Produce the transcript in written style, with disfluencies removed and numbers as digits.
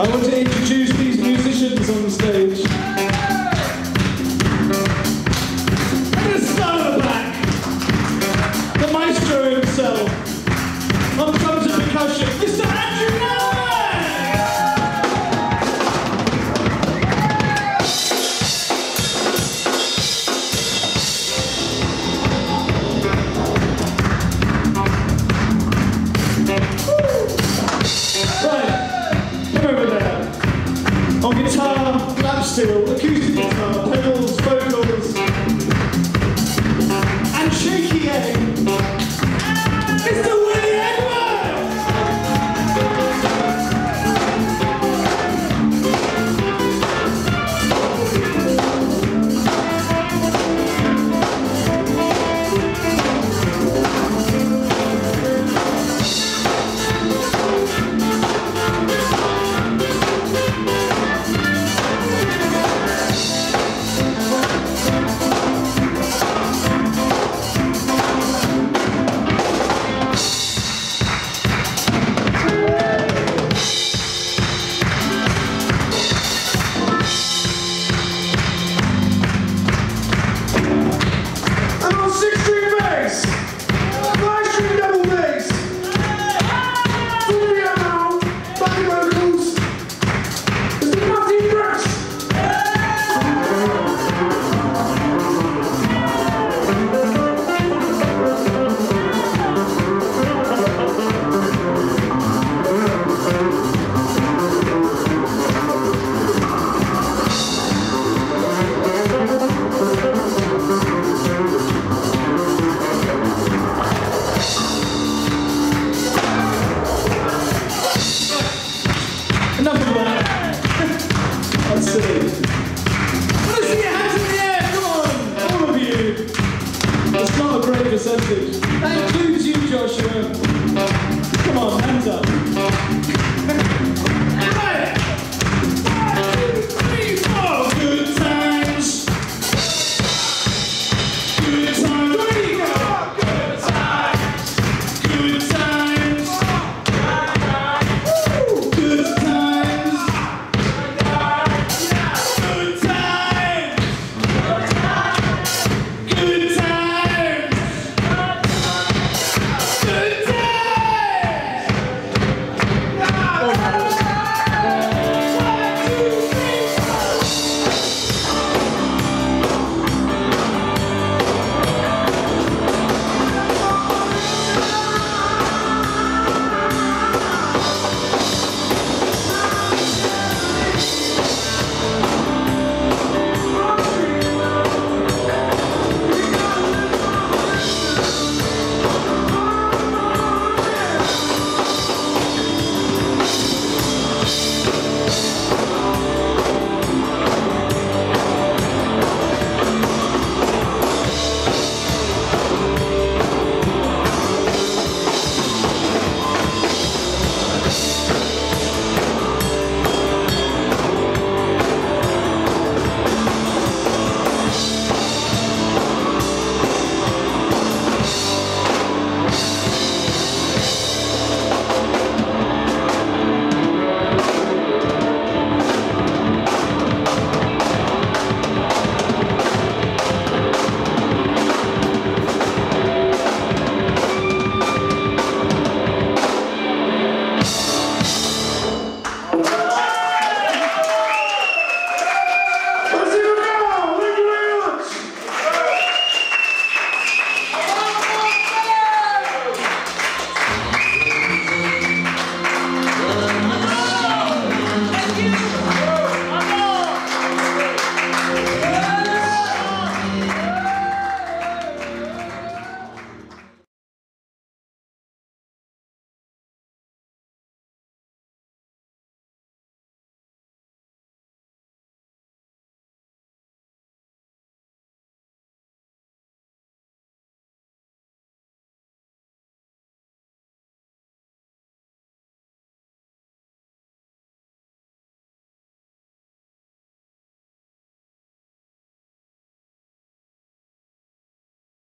I want to introduce introduce these musicians on the stage. I'm going to start at the back. The maestro himself. On drums and percussion, Mr. Andrew Nelson. Guitar, lap steel, acoustic guitar, pedals.